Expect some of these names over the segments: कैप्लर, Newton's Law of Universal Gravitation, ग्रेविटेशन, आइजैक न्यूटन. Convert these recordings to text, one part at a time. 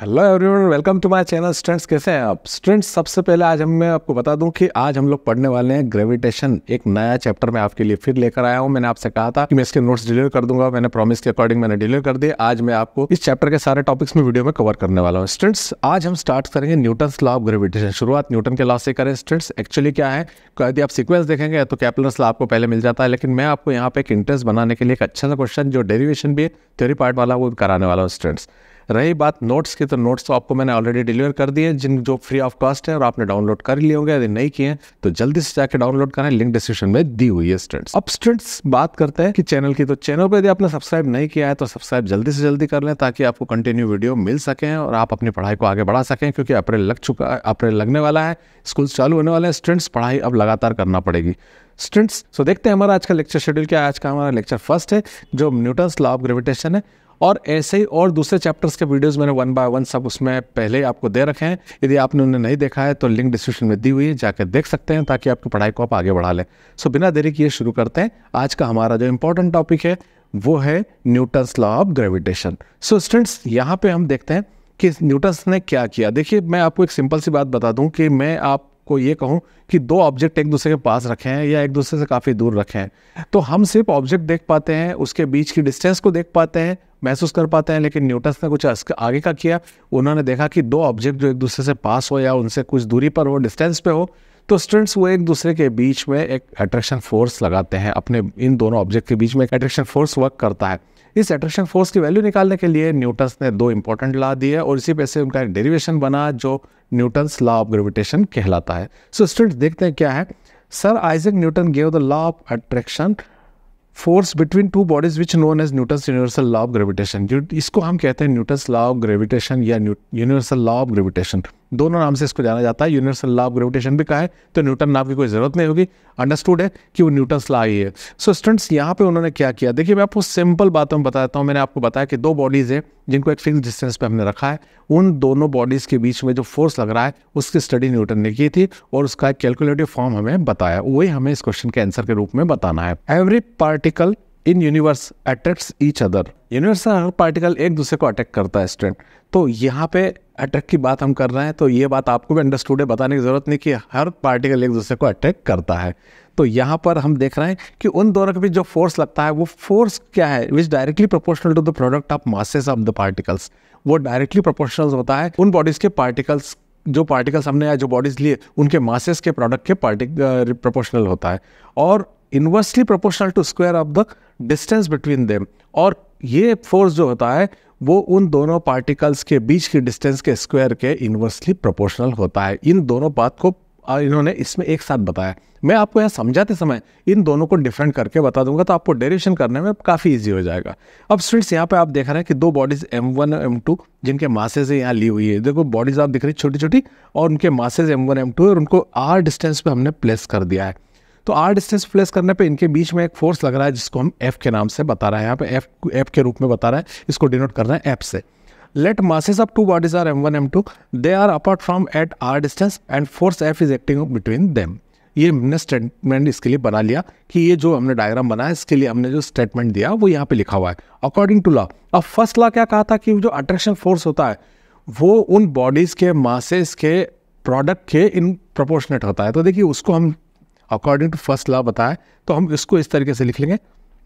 Hello everyone, welcome to my channel. Students कैसे हैं आप? स्टूडेंट्स सबसे पहले आज मैं आपको बता दूं कि आज हम लोग पढ़ने वाले हैं ग्रेविटेशन। एक नया चैप्टर मैं आपके लिए फिर लेकर आया हूं। मैंने आपसे कहा था कि मैं इसके नोट्स डिलीवर कर दूंगा, मैंने प्रॉमिस के अकॉर्डिंग मैंने डिलीवर कर दिया। आज मैं आपको इस चैप्टर के सारे टॉपिक्स में वीडियो में कवर करने वाला हूँ। स्टूडेंट्स आज हम स्टार्ट करेंगे न्यूटन्स लॉ ऑफ ग्रेविटेशन। शुरुआत न्यूटन के लॉ से करें। स्टूडेंट्स एक्चुअली क्या है, यदि आप सीक्वेंस देखेंगे तो कैप्लर्स लॉ आपको पहले मिल जाता है, लेकिन मैं आपको यहाँ पे एक इंटरेस्ट बनाने के लिए एक अच्छा सा क्वेश्चन जो डेरिवेशन भी है थ्योरी पार्ट वाला वो कराने वाला हूँ। स्टूडेंट्स रही बात नोट्स की, तो नोट्स तो आपको मैंने ऑलरेडी डिलीवर कर दिए जिन जो फ्री ऑफ कॉस्ट है और आपने डाउनलोड कर लिए होंगे। यदि नहीं किए तो जल्दी से जाकर डाउनलोड करें, लिंक डिस्क्रिप्शन में दी हुई है। स्टूडेंट्स अब स्टूडेंट्स बात करते हैं कि चैनल की, तो चैनल पर यदि आपने सब्सक्राइब नहीं किया है तो सब्सक्राइब जल्दी से जल्दी कर लें ताकि आपको कंटिन्यू वीडियो मिल सकें और आप अपनी पढ़ाई को आगे बढ़ा सकें, क्योंकि अप्रैल लगने वाला है, स्कूल चालू होने वाले हैं। स्टूडेंट्स पढ़ाई अब लगातार करना पड़ेगी। स्टूडेंट्स तो देखते हैं हमारा आज का लेक्चर शेड्यूल क्या है। आज का हमारा लेक्चर फर्स्ट है जो न्यूटन्स लॉ ऑफ ग्रेविटेशन है, और ऐसे ही और दूसरे चैप्टर्स के वीडियोस मैंने वन बाय वन सब उसमें पहले आपको दे रखे हैं। यदि आपने उन्हें नहीं देखा है तो लिंक डिस्क्रिप्शन में दी हुई है, जाकर देख सकते हैं ताकि आपकी पढ़ाई को आप आगे बढ़ा लें। सो बिना देरी किए शुरू करते हैं। आज का हमारा जो इम्पोर्टेंट टॉपिक है वो है Newton's law of ग्रेविटेशन। So students यहाँ पे हम देखते हैं कि न्यूटन्स ने क्या किया। देखिए मैं आपको एक सिंपल सी बात बता दूँ कि मैं आप को ये कहूँ कि दो ऑब्जेक्ट एक दूसरे के पास रखे हैं या एक दूसरे से काफ़ी दूर रखे हैं, तो हम सिर्फ ऑब्जेक्ट देख पाते हैं, उसके बीच की डिस्टेंस को देख पाते हैं, महसूस कर पाते हैं। लेकिन न्यूटन्स ने कुछ आगे का किया, उन्होंने देखा कि दो ऑब्जेक्ट जो एक दूसरे से पास हो या उनसे कुछ दूरी पर हो, डिस्टेंस पे हो, तो स्टूडेंट्स वो एक दूसरे के बीच में एक अट्रैक्शन फोर्स लगाते हैं। अपने इन दोनों ऑब्जेक्ट के बीच में एक अट्रैक्शन फोर्स वर्क करता है। इस अट्रैक्शन फोर्स की वैल्यू निकालने के लिए न्यूटन्स ने दो इंपॉर्टेंट लॉ दिए और इसी पे से उनका एक डेरिवेशन बना जो न्यूटन्स लॉ ऑफ ग्रेविटेशन कहलाता है। सो स्टूडेंट्स देखते हैं क्या है। Sir आइजैक न्यूटन gave the law of attraction force between two bodies which known as Newton's universal law of ग्रेविटेशन। इसको हम कहते हैं न्यूटन्स लॉ ऑफ ग्रेविटेशन या यूनिवर्सल लॉ ऑफ ग्रेविटेशन, दोनों नाम से इसको जाना जाता है। यूनिवर्सल लॉ ऑफ ग्रेविटेशन भी कहा है तो न्यूटन नाम की कोई जरूरत नहीं होगी, अंडरस्टूड है कि वो न्यूटन्स लॉ ही है। सो स्टूडेंट्स यहाँ पे उन्होंने क्या किया, देखिए मैं आपको सिंपल बातों में बता देता हूँ। मैंने आपको बताया कि दो बॉडीज़ है जिनको एक फिक्स डिस्टेंस पे हमने रखा है, उन दोनों बॉडीज़ के बीच में जो फोर्स लग रहा है उसकी स्टडी न्यूटन ने की थी और उसका एक कैलकुलेटिव फॉर्म हमें बताया, वही हमें इस क्वेश्चन के आंसर के रूप में बताना है। Every particle in universe attracts each other, universe का हर पार्टिकल एक दूसरे को अट्रैक्ट करता है। स्टूडेंट तो यहाँ पे अट्रैक्ट की बात हम कर रहे हैं, तो ये बात आपको भी अंडरस्टूड है, बताने की जरूरत नहीं कि हर पार्टिकल एक दूसरे को अट्रैक्ट करता है। तो यहाँ पर हम देख रहे हैं कि उन दोनों के बीच जो फोर्स लगता है वो फोर्स क्या है, which directly proportional to the product of masses of the particles. वो डायरेक्टली प्रोपोर्शनल होता है उन बॉडीज़ के पार्टिकल्स, जो पार्टिकल्स हमने या जो बॉडीज़ लिए उनके मासेस के प्रोडक्ट के प्रोपोर्शनल होता है, और inversely proportional to square of the distance between them. और ये फोर्स जो होता है वो उन दोनों पार्टिकल्स के बीच की डिस्टेंस के स्क्वायर के इन्वर्सली प्रोपोर्शनल होता है। इन दोनों बात को इन्होंने इसमें एक साथ बताया। मैं आपको यहाँ समझाते समय इन दोनों को डिफरेंट करके बता दूंगा तो आपको डेरिवेशन करने में काफ़ी इजी हो जाएगा। अब स्टूडेंट्स यहाँ पे आप देख रहे हैं कि दो बॉडीज़ M1 और M2 जिनके मासेज यहाँ ली हुई है, देखो बॉडीज़ आप दिख रही छोटी छोटी और उनके मासेज M1 M2 और उनको R डिस्टेंस पर हमने प्लेस कर दिया है। तो आर डिस्टेंस प्लेस करने पे इनके बीच में एक फोर्स लग रहा है जिसको हम एफ के नाम से बता रहे हैं, यहाँ पे एफ के रूप में बता रहे हैं, इसको डिनोट कर रहे हैं एफ से। Let masses of two bodies are M1 M2 they are apart from at are distance and force F is acting between them. ये हमने स्टेटमेंट इसके लिए बना लिया कि ये जो हमने डायग्राम बनाया इसके लिए हमने जो स्टेटमेंट दिया वो यहाँ पे लिखा हुआ है अकॉर्डिंग टू लॉ। अब फर्स्ट लॉ क्या कहा था कि जो अट्रैक्शन फोर्स होता है वो उन बॉडीज के मासेस के प्रोडक्ट के इन प्रोपोर्शनेट होता है। तो देखिए उसको हम अकॉर्डिंग टू फर्स्ट लॉ बताए तो हम इसको इस तरीके से लिख लेंगे।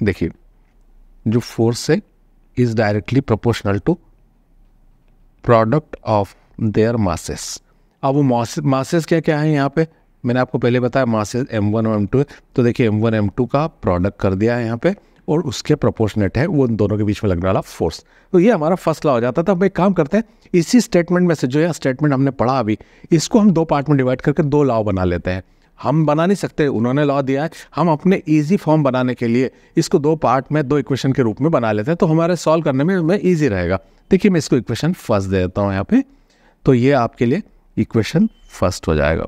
देखिए जो फोर्स है is directly proportional to product of their masses. अब वो मासेस क्या क्या है, यहाँ पे मैंने आपको पहले बताया मासेस M1 और M2 है, तो देखिए M1 M2 का प्रोडक्ट कर दिया है यहाँ पे और उसके प्रोपोर्शनेट है वो दोनों के बीच में लगने वाला फोर्स। तो ये हमारा फर्स्ट लॉ हो जाता था। अब एक काम करते हैं, इसी स्टेटमेंट में से जो यह स्टेटमेंट हमने पढ़ा अभी, इसको हम दो पार्ट में डिवाइड करके दो लॉ बना लेते हैं। हम बना नहीं सकते, उन्होंने लॉ दिया है, हम अपने इजी फॉर्म बनाने के लिए इसको दो पार्ट में दो इक्वेशन के रूप में बना लेते हैं तो हमारे सॉल्व करने में हमें ईजी रहेगा। देखिए मैं इसको इक्वेशन फर्स्ट दे देता हूँ यहाँ पे, तो ये आपके लिए इक्वेशन फर्स्ट हो जाएगा,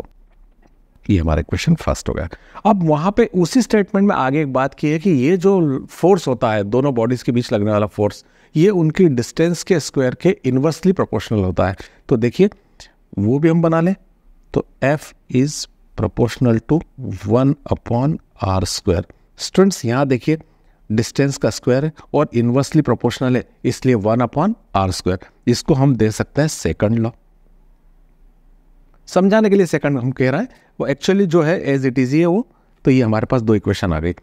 ये हमारा इक्वेशन फर्स्ट हो गया। अब वहाँ पे उसी स्टेटमेंट में आगे एक बात की है कि ये जो फोर्स होता है दोनों बॉडीज़ के बीच लगने वाला फोर्स, ये उनकी डिस्टेंस के स्क्वायर के इन्वर्सली प्रोपोर्शनल होता है। तो देखिए वो भी हम बना लें, तो F is proportional to 1/r²। Students यहाँ देखिए डिस्टेंस का स्क्वायर है और इन्वर्सली प्रोपोर्शनल है इसलिए 1/r²। इसको हम दे सकते हैं सेकंड लॉ। समझाने के लिए सेकंड हम कह रहे हैं, वो एक्चुअली जो है एज इट इज ये वो। तो ये हमारे पास दो इक्वेशन आ गई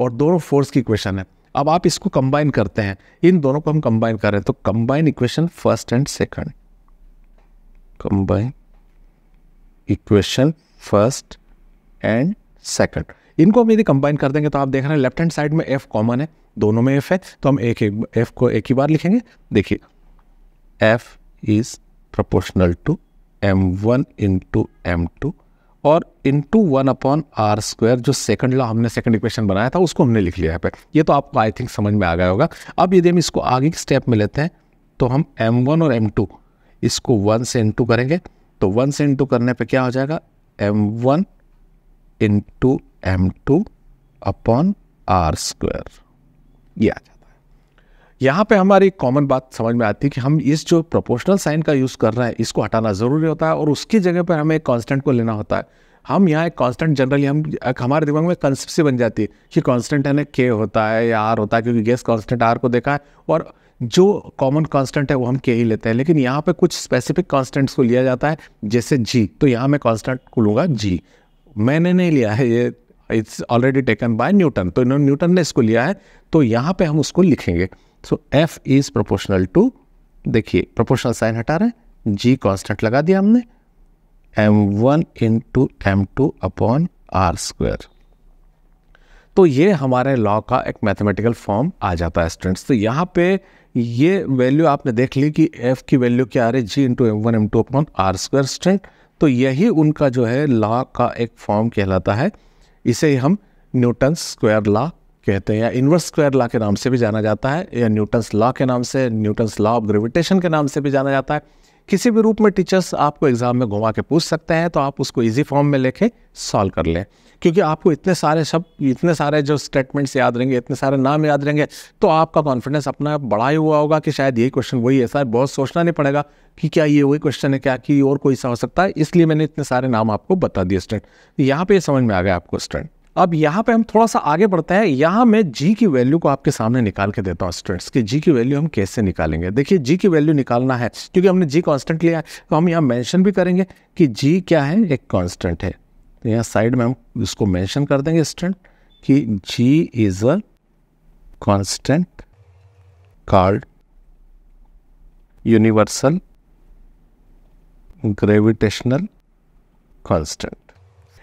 और दोनों फोर्स की इक्वेशन है। अब आप इसको कंबाइन करते हैं, इन दोनों को हम कंबाइन कर रहे हैं, तो combine equation first and second, combine equation first and second, इनको हम यदि कंबाइन कर देंगे तो आप देख रहे हैं लेफ्ट हैंड साइड में एफ कॉमन है, दोनों में एफ है, तो हम एक एक एफ को एक ही बार लिखेंगे। देखिए F is proportional to m1 into m2 और इंटू 1/r² जो सेकंड लॉ हमने सेकंड इक्वेशन बनाया था उसको हमने लिख लिया है पे। ये तो आपको आई थिंक समझ में आ गया होगा। अब यदि हम इसको आगे के स्टेप में लेते हैं तो हम m1 और m2 इसको 1 से इंटू करेंगे, तो 1 से इंटू करने पे क्या हो जाएगा m1 इंटू m2 r², ये आ जाता है। यहाँ पे हमारी कॉमन बात समझ में आती है कि हम इस जो प्रोपोर्शनल साइन का यूज़ कर रहे हैं इसको हटाना ज़रूरी होता है और उसकी जगह पर हमें एक कांस्टेंट को लेना होता है। हम यहाँ एक कांस्टेंट जनरली हमारे दिमाग में कंसेप्ट से बन जाती है कि कांस्टेंट है ना के होता है या आर होता है, क्योंकि गैस कांस्टेंट आर को देखा है और जो कॉमन कांस्टेंट है वो हम के ही लेते हैं। लेकिन यहाँ पर कुछ स्पेसिफिक कांस्टेंट्स को लिया जाता है, जैसे जी, तो यहाँ मैं कांस्टेंट को लूँगा जी, मैंने नहीं लिया है ये, it's already taken by Newton, तो न्यूटन ने इसको लिया है, तो यहाँ पर हम उसको लिखेंगे। So F is proportional to, देखिए प्रोपोर्शनल साइन हटा रहे हैं, जी कांस्टेंट लगा दिया हमने, m1 into m2 upon r²। तो ये हमारे लॉ का एक मैथमेटिकल फॉर्म आ जाता है स्टूडेंट्स। तो यहाँ पे ये वैल्यू आपने देख ली कि f की वैल्यू क्या आ रही है, G into m1 m2 upon r² student. तो यही उनका जो है लॉ का एक फॉर्म कहलाता है, इसे ही हम न्यूटन स्क्वायर लॉ कहते हैं या इन्वर्स स्क्वायर लॉ के नाम से भी जाना जाता है या न्यूटन्स लॉ के नाम से, न्यूटन्स लॉ ऑफ ग्रेविटेशन के नाम से भी जाना जाता है। किसी भी रूप में टीचर्स आपको एग्जाम में घुमा के पूछ सकते हैं, तो आप उसको इजी फॉर्म में लेके सॉल्व कर लें, क्योंकि आपको इतने सारे शब्द, इतने सारे जो स्टेटमेंट्स याद रहेंगे, इतने सारे नाम याद रहेंगे, तो आपका कॉन्फिडेंस अपना बढ़ा ही हुआ होगा कि शायद ये क्वेश्चन वही है सर। बहुत सोचना नहीं पड़ेगा कि क्या ये वही क्वेश्चन है, क्या कि और कोई सा हो सकता है, इसलिए मैंने इतने सारे नाम आपको बता दिए स्टूडेंट। यहाँ पर समझ में आ गया आपको स्टूडेंट। अब यहाँ पे हम थोड़ा सा आगे बढ़ते हैं, यहाँ मैं जी की वैल्यू को आपके सामने निकाल के देता हूँ स्टूडेंट्स कि जी की वैल्यू हम कैसे निकालेंगे। देखिए जी की वैल्यू निकालना है क्योंकि हमने जी कांस्टेंट लिया है, तो हम यहाँ मेंशन भी करेंगे कि जी क्या है, एक कांस्टेंट है, तो यहाँ साइड में हम इसको मेंशन कर देंगे स्टूडेंट कि G is a constant called universal gravitational constant.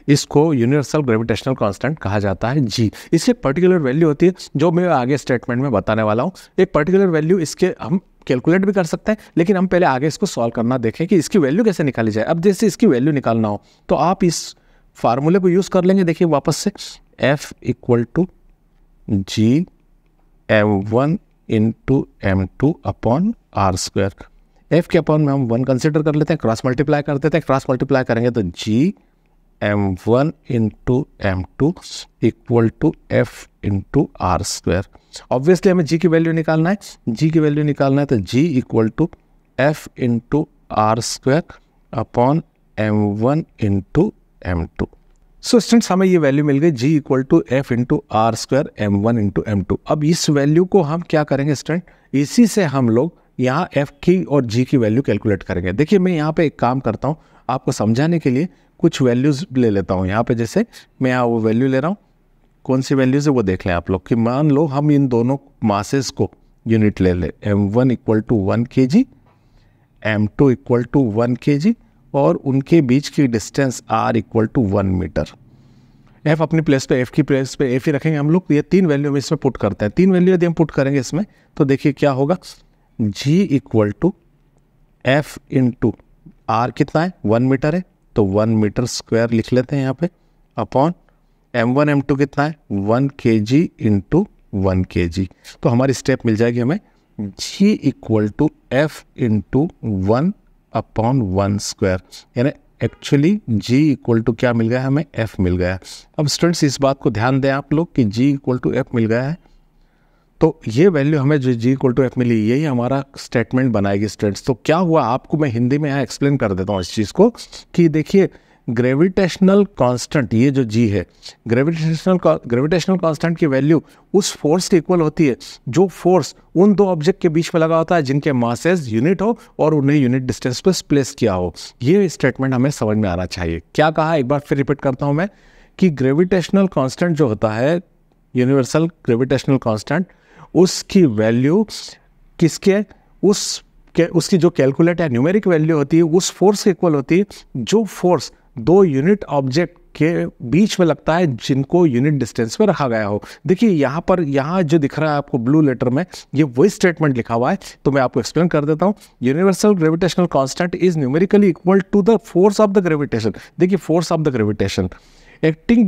इसको यूनिवर्सल ग्रेविटेशनल कांस्टेंट कहा जाता है जी। इसकी पर्टिकुलर वैल्यू होती है जो मैं आगे स्टेटमेंट में बताने वाला हूँ। एक पर्टिकुलर वैल्यू इसके हम कैलकुलेट भी कर सकते हैं, लेकिन हम पहले आगे इसको सॉल्व करना देखें कि इसकी वैल्यू कैसे निकाली जाए। अब जैसे इसकी वैल्यू निकालना हो तो आप इस फार्मूले को यूज़ कर लेंगे। देखिए वापस से F equal to G m1 into m2 upon r²। F के अपॉन में हम 1 कंसिडर कर लेते हैं, क्रॉस मल्टीप्लाई कर देते हैं, क्रॉस मल्टीप्लाई करेंगे तो G m1 into m2 equal to F into r²। Obviously हमें जी की वैल्यू निकालना है, जी की वैल्यू निकालना है तो G equal to F into r² upon m1 into m2। So students हमें ये वैल्यू मिल गई, G equal to F into r² m1 into m2। अब इस वैल्यू को हम क्या करेंगे स्टूडेंट, इसी से हम लोग यहाँ f की और g की वैल्यू कैलकुलेट करेंगे। देखिए मैं यहाँ पे एक काम करता हूँ आपको समझाने के लिए, कुछ वैल्यूज़ ले लेता हूँ यहाँ पे। जैसे मैं यहाँ वो वैल्यू ले रहा हूँ, कौन सी वैल्यूज़ है वो देख लें आप लोग कि मान लो हम इन दोनों मासेस को यूनिट ले लें, m1 equal to 1 kg, m2 equal to 1 kg और उनके बीच की distance r equal to 1 metre. f अपनी प्लेस पे, f की प्लेस पे f ही रखेंगे हम लोग। ये 3 वैल्यू में इसमें पुट करते हैं, 3 वैल्यू यदि हम पुट करेंगे इसमें तो देखिए क्या होगा, g equal to F into r कितना है, 1 मीटर है, तो 1 मीटर स्क्वायर लिख लेते हैं यहाँ पे, अपॉन m1 m2 कितना है, 1 kg इंटू 1 kg। तो हमारी स्टेप मिल जाएगी हमें g equal to F into 1 upon 1 square, यानी एक्चुअली g इक्वल टू क्या मिल गया हमें, f मिल गया। अब स्टूडेंट्स इस बात को ध्यान दें आप लोग कि g इक्वल टू f मिल गया है, तो ये वैल्यू हमें जो जी इक्वल टू एफ मिली यही हमारा स्टेटमेंट बनाएगी स्टूडेंट्स। तो क्या हुआ आपको मैं हिंदी में यहाँ एक्सप्लेन कर देता हूँ इस चीज़ को कि देखिए ग्रेविटेशनल कांस्टेंट, ये जो जी है ग्रेविटेशनल कांस्टेंट की वैल्यू उस फोर्स के इक्वल होती है जो फोर्स उन दो ऑब्जेक्ट के बीच में लगा होता है जिनके मासेस यूनिट हो और उन्हें यूनिट डिस्टेंस पर प्लेस किया हो। ये स्टेटमेंट हमें समझ में आना चाहिए। क्या कहा, एक बार फिर रिपीट करता हूँ मैं, कि ग्रेविटेशनल कांस्टेंट जो होता है यूनिवर्सल ग्रेविटेशनल कांस्टेंट, उसकी वैल्यू किसके उसकी जो कैलकुलेट है न्यूमेरिक वैल्यू होती है उस फोर्स के इक्वल होती है जो फोर्स दो यूनिट ऑब्जेक्ट के बीच में लगता है जिनको यूनिट डिस्टेंस पर रखा गया हो। देखिए यहाँ पर, यहाँ जो दिख रहा है आपको ब्लू लेटर में, ये वही स्टेटमेंट लिखा हुआ है, तो मैं आपको एक्सप्लेन कर देता हूँ। Universal gravitational constant is numerically equal to the force of the ग्रेविटेशन। देखिए force of the ग्रेविटेशन acting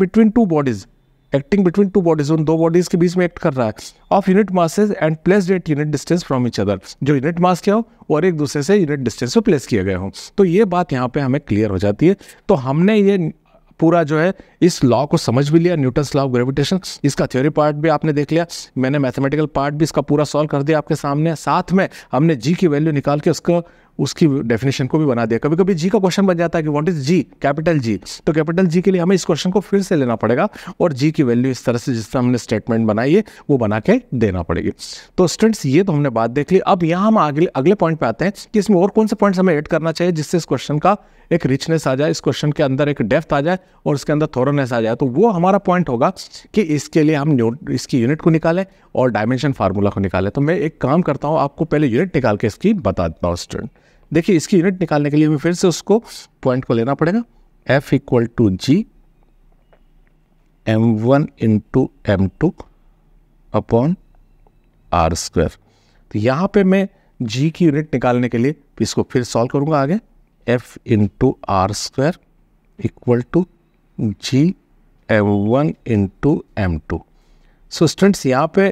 between two bodies, उन दो बॉडीज के बीच में एक्ट कर रहा है, of unit masses and placed at unit distance from each other, जो unit mass क्या हो और एक दूसरे से यूनिट डिस्टेंस पे प्लेस किए गए हों। तो ये बात यहाँ पे हमें क्लियर हो जाती है। तो हमने ये पूरा जो है इस लॉ को समझ भी लिया, न्यूटन्स लॉ ऑफ ग्रेविटेशन, इसका थ्योरी पार्ट भी आपने देख लिया, मैंने मैथमेटिकल पार्ट भी इसका पूरा सॉल्व कर दिया आपके सामने, साथ में हमने जी की वैल्यू निकाल के उसकी डेफिनेशन को भी बना दिया। कभी कभी जी का क्वेश्चन बन जाता है कि what is G, capital G, तो कैपिटल जी के लिए हमें इस क्वेश्चन को फिर से लेना पड़ेगा और जी की वैल्यू इस तरह से जिस तरह हमने स्टेटमेंट बनाई है वो बना के देना पड़ेगी। तो स्टूडेंट्स ये तो हमने बात देख ली। अब यहाँ हम अगले पॉइंट पे आते हैं कि इसमें और कौन से पॉइंट्स हमें ऐड करना चाहिए जिससे इस क्वेश्चन का एक रिचनेस आ जाए, इस क्वेश्चन के अंदर एक डेप्थ आ जाए और उसके अंदर थोरोनेस आ जाए। तो वो हमारा पॉइंट होगा कि इसके लिए हम इसकी यूनिट को निकालें और डायमेंशन फार्मूला को निकालें। तो मैं एक काम करता हूँ, आपको पहले यूनिट निकाल के इसकी बता देता हूँ स्टूडेंट। देखिए इसकी यूनिट निकालने के लिए हमें फिर से उसको पॉइंट को लेना पड़ेगा, F equal to G m1 into m2 upon R square. तो यहाँ पे मैं जी की यूनिट निकालने के लिए इसको फिर सॉल्व करूँगा आगे, F into R square equal to G m1 into m2। So students यहाँ पे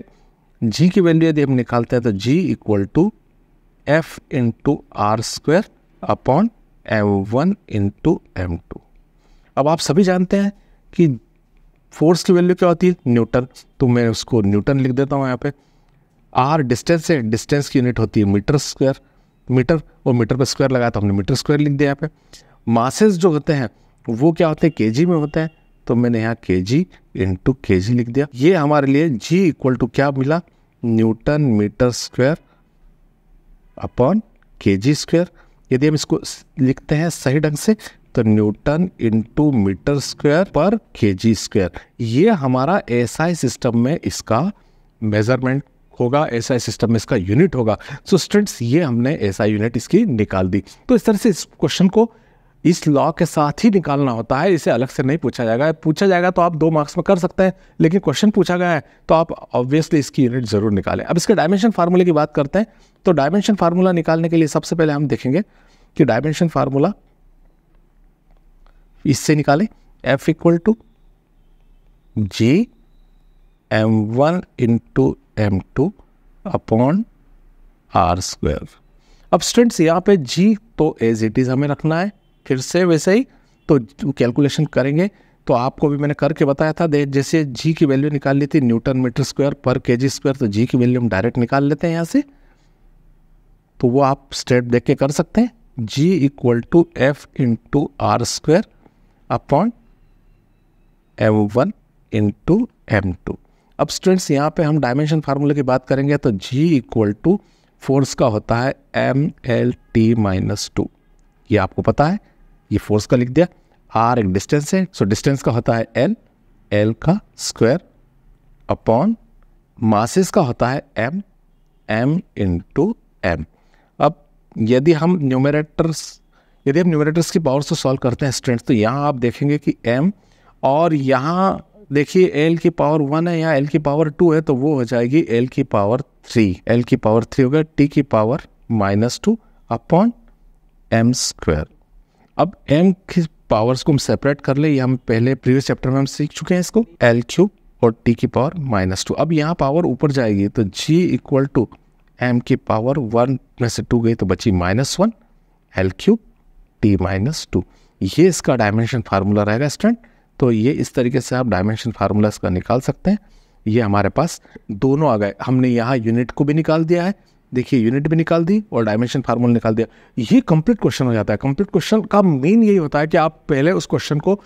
जी की वैल्यू यदि हम निकालते हैं तो G equal to F into R square upon m1 into m2। अब आप सभी जानते हैं कि फोर्स की वैल्यू क्या होती है, न्यूटन, तो मैं उसको न्यूटन लिख देता हूँ यहाँ पे। r डिस्टेंस है, डिस्टेंस की यूनिट होती है मीटर स्क्वायर, मीटर, और मीटर पर स्क्वायर लगाया तो हमने मीटर स्क्वायर लिख दिया यहाँ पे। मासेस जो होते हैं वो क्या होते हैं, केजी में होते हैं, तो मैंने यहाँ केजी इंटू केजी लिख दिया। ये हमारे लिए g इक्वल टू क्या मिला, न्यूटन मीटर स्क्वायर अपॉन के जी स्क्वेयर। यदि हम इसको लिखते हैं सही ढंग से तो न्यूटन इंटू मीटर स्क्वेयर पर के जी स्क्वेयर। ये हमारा एसआई सिस्टम में इसका मेजरमेंट होगा, एसआई सिस्टम में इसका यूनिट होगा। सो स्टूडेंट्स ये हमने एसआई यूनिट इसकी निकाल दी। तो इस तरह से इस क्वेश्चन को इस लॉ के साथ ही निकालना होता है, इसे अलग से नहीं पूछा जाएगा। पूछा जाएगा तो आप 2 मार्क्स में कर सकते हैं, लेकिन क्वेश्चन पूछा गया है तो आप ऑब्वियसली इसकी यूनिट ज़रूर निकालें। अब इसके डायमेंशन फार्मूले की बात करते हैं। तो डायमेंशन फार्मूला निकालने के लिए सबसे पहले हम देखेंगे कि डायमेंशन फार्मूला इससे निकालें, F equal to G m1 into m2 upon R square. अब स्टूडेंट्स यहाँ पे जी तो एज इट इज़ हमें रखना है, फिर से वैसे ही तो कैलकुलेशन करेंगे। तो आपको भी मैंने करके बताया था, जैसे जी की वैल्यू निकाल ली थी न्यूटन मीटर स्क्वायर पर केजी स्क्वायर, तो जी की वैल्यू हम डायरेक्ट निकाल लेते हैं यहाँ से, तो वो आप स्टेप देख के कर सकते हैं। G equal to F into R square upon m1 into m2। अब स्टूडेंट्स यहाँ पे हम डायमेंशन फार्मूले की बात करेंगे तो जी इक्वल टू फोर्स का होता है mLt-2, ये आपको पता है, ये फोर्स का लिख दिया। आर एक डिस्टेंस है, सो डिस्टेंस का होता है एल, एल का स्क्वायर अपॉन मासेस का होता है एम, एम इंटू एम। अब यदि हम न्यूमरेटर्स की पावर से सॉल्व करते हैं स्टूडेंट्स, तो यहाँ आप देखेंगे कि एम, और यहाँ देखिए एल की पावर 1 है, यहाँ एल की पावर 2 है, तो वो हो जाएगी एल की पावर 3 होगा टी की पावर -2 अपॉन एम स्क्वायर। अब एम की पावर्स को हम सेपरेट कर ले, ये हम पहले प्रीवियस चैप्टर में हम सीख चुके हैं इसको, एल क्यूब और टी की पावर -2। अब यहाँ पावर ऊपर जाएगी तो जी इक्वल टू एम की पावर 1 में से 2 गई तो बची -1 एल क्यूब टी -2। ये इसका डायमेंशन फार्मूला रहेगा स्टूडेंट। तो ये इस तरीके से आप डायमेंशन फार्मूला इसका निकाल सकते हैं। ये हमारे पास दोनों आ गए, हमने यहाँ यूनिट को भी निकाल दिया है देखिए यूनिट भी निकाल दी और डायमेंशन फार्मूला निकाल दिया। ये कंप्लीट क्वेश्चन हो जाता है। कंप्लीट क्वेश्चन का मेन यही होता है कि आप पहले उस क्वेश्चन को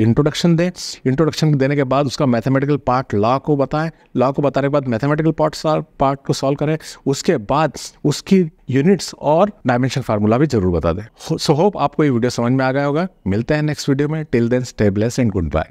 इंट्रोडक्शन दें, इंट्रोडक्शन देने के बाद उसका मैथमेटिकल पार्ट लॉ को बताएं, लॉ को बताने के बाद मैथमेटिकल पार्ट को सॉल्व करें, उसके बाद उसकी यूनिट्स और डायमेंशन फार्मूला भी जरूर बता दें। सो होप आपको ये वीडियो समझ में आ गया होगा। मिलते हैं नेक्स्ट वीडियो में। Till then stay blessed and good bye.